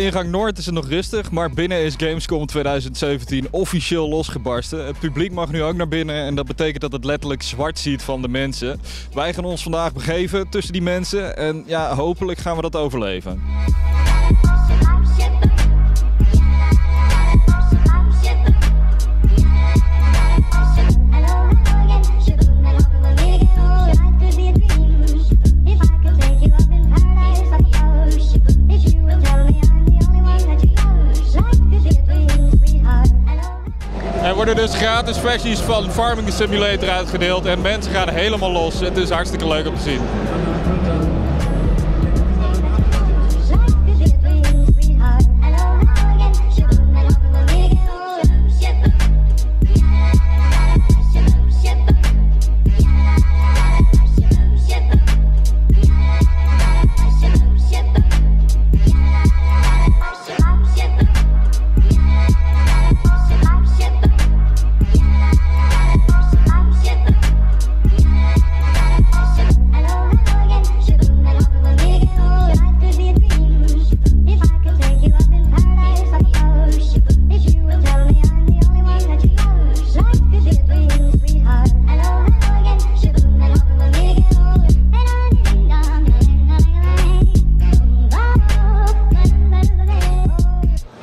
Ingang Noord is het nog rustig, maar binnen is Gamescom 2017 officieel losgebarsten. Het publiek mag nu ook naar binnen en dat betekent dat het letterlijk zwart ziet van de mensen. Wij gaan ons vandaag begeven tussen die mensen en ja, hopelijk gaan we dat overleven. Er worden dus gratis versies van Farming Simulator uitgedeeld en mensen gaan helemaal los. Het is hartstikke leuk om te zien.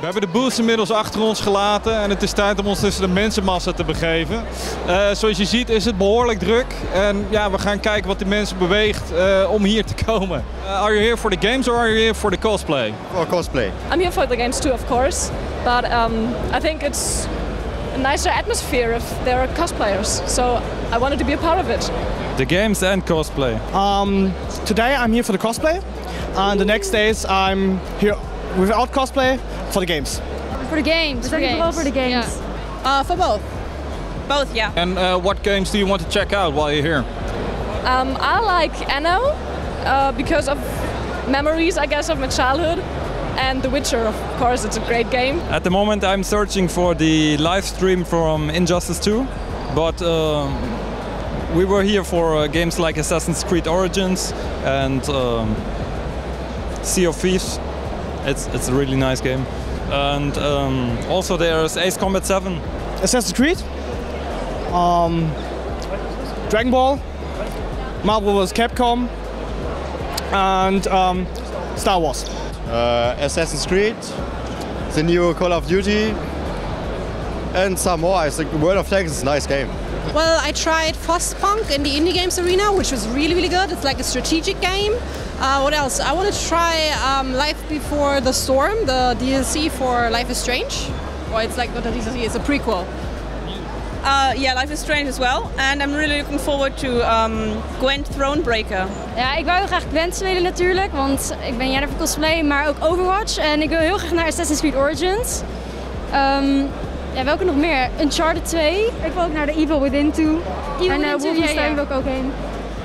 We hebben de booths inmiddels achter ons gelaten en het is tijd om ons tussen de mensenmassa te begeven. Zoals je ziet is het behoorlijk druk en ja, we gaan kijken wat die mensen beweegt om hier te komen. Are you here for the games or are you here for the cosplay? For cosplay. I'm here for the games too, of course, but I think it's a nicer atmosphere if there are cosplayers, so I wanted to be a part of it. The games and cosplay. Today I'm here for the cosplay and the next days I'm here without cosplay. For the games. For the games. For the games. Yeah. For both. Both, yeah. And what games do you want to check out while you're here? I like Anno because of memories, I guess, of my childhood, and The Witcher, of course. It's a great game. At the moment, I'm searching for the live stream from Injustice 2, but we were here for games like Assassin's Creed Origins and Sea of Thieves. It's a really nice game. And also there's Ace Combat 7. Assassin's Creed, Dragon Ball, Marvel vs Capcom, and Star Wars. Assassin's Creed, the new Call of Duty, and some more. I think World of Tanks is a nice game. Well, I tried Frostpunk in the indie games arena, which was really, really good. It's like a strategic game. What else? I want to try Life Before the Storm, the DLC for Life is Strange. Well, it's like not a DLC, it's a prequel. Yeah, Life is Strange as well. And I'm really looking forward to Gwent Thronebreaker. Ja, ik wou heel graag Gwent spelen natuurlijk, want ik ben jaren voor cosplay, maar ook Overwatch. En ik wil heel graag naar Assassin's Creed Origins. Ja, welke nog meer? Uncharted 2. Ik wil ook naar The Evil Within toe. En Wolfenstein wil ik ook heen.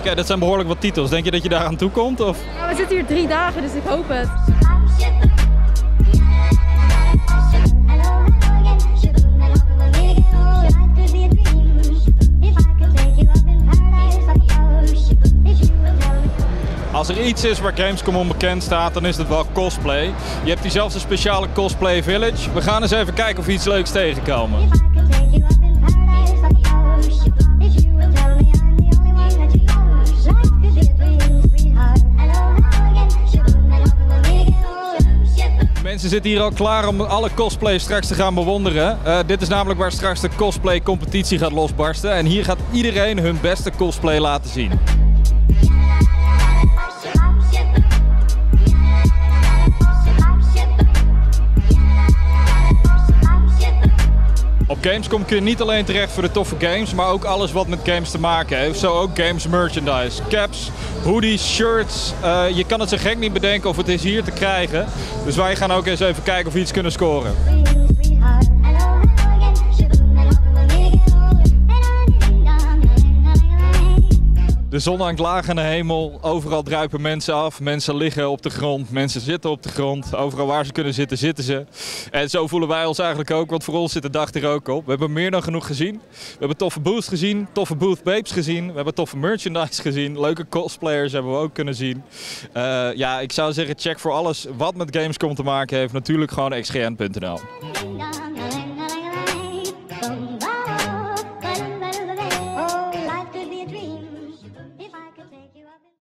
Oké, dat zijn behoorlijk wat titels. Denk je dat je daar aan toe komt? Of? Ja, we zitten hier 3 dagen, dus ik hoop het. Als er iets is waar Gamescom onbekend staat, dan is het wel cosplay. Je hebt hier zelfs een speciale cosplay village. We gaan eens even kijken of we iets leuks tegenkomen. Mensen zitten hier al klaar om alle cosplay straks te gaan bewonderen. Dit is namelijk waar straks de cosplay competitie gaat losbarsten. En hier gaat iedereen hun beste cosplay laten zien. Op Gamescom kun je niet alleen terecht voor de toffe games, maar ook alles wat met games te maken heeft. Zo ook games merchandise, caps, hoodies, shirts. Je kan het zo gek niet bedenken of het is hier te krijgen. Dus wij gaan ook eens even kijken of we iets kunnen scoren. De zon hangt laag aan de hemel, overal druipen mensen af, mensen liggen op de grond, mensen zitten op de grond. Overal waar ze kunnen zitten, zitten ze. En zo voelen wij ons eigenlijk ook, want voor ons zit de dag er ook op. We hebben meer dan genoeg gezien. We hebben toffe booths gezien, toffe booth babes gezien, we hebben toffe merchandise gezien, leuke cosplayers hebben we ook kunnen zien. Ja, ik zou zeggen, check voor alles wat met Gamescom te maken heeft, natuurlijk gewoon xgn.nl.